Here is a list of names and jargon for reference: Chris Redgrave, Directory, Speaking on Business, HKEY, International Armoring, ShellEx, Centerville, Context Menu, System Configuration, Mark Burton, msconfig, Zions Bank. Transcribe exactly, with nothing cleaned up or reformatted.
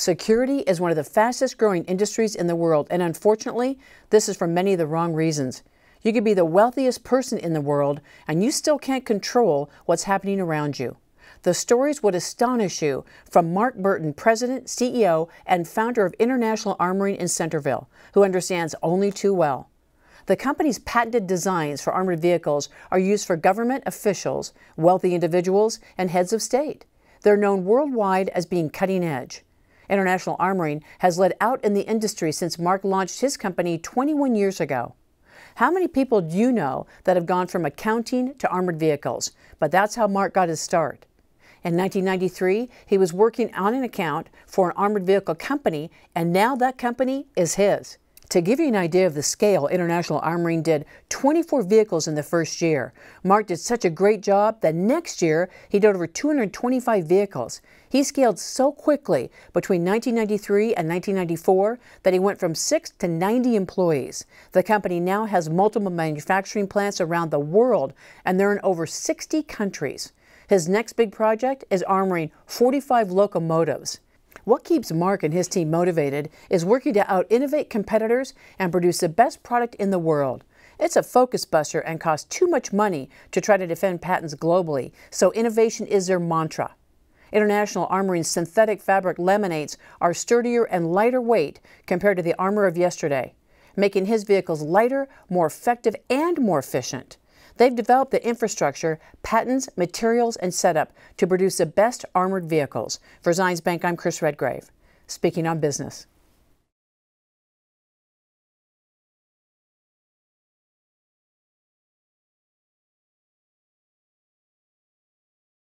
Security is one of the fastest growing industries in the world, and unfortunately, this is for many of the wrong reasons. You could be the wealthiest person in the world, and you still can't control what's happening around you. The stories would astonish you, from Mark Burton, president, C E O, and founder of International Armoring in Centerville, who understands only too well. The company's patented designs for armored vehicles are used for government officials, wealthy individuals, and heads of state. They're known worldwide as being cutting edge. International Armoring has led out in the industry since Mark launched his company twenty-one years ago. How many people do you know that have gone from accounting to armored vehicles? But that's how Mark got his start. In nineteen ninety-three, he was working on an account for an armored vehicle company, and now that company is his. To give you an idea of the scale, International Armoring did twenty-four vehicles in the first year. Mark did such a great job that next year he did over two hundred twenty-five vehicles. He scaled so quickly between nineteen ninety-three and nineteen ninety-four that he went from six to ninety employees. The company now has multiple manufacturing plants around the world, and they're in over sixty countries. His next big project is armoring forty-five locomotives. What keeps Mark and his team motivated is working to out-innovate competitors and produce the best product in the world. It's a focus buster and costs too much money to try to defend patents globally, so innovation is their mantra. International Armoring's synthetic fabric laminates are sturdier and lighter weight compared to the armor of yesterday, making his vehicles lighter, more effective, and more efficient. They've developed the infrastructure, patents, materials, and setup to produce the best armored vehicles. For Zions Bank, I'm Chris Redgrave, speaking on business.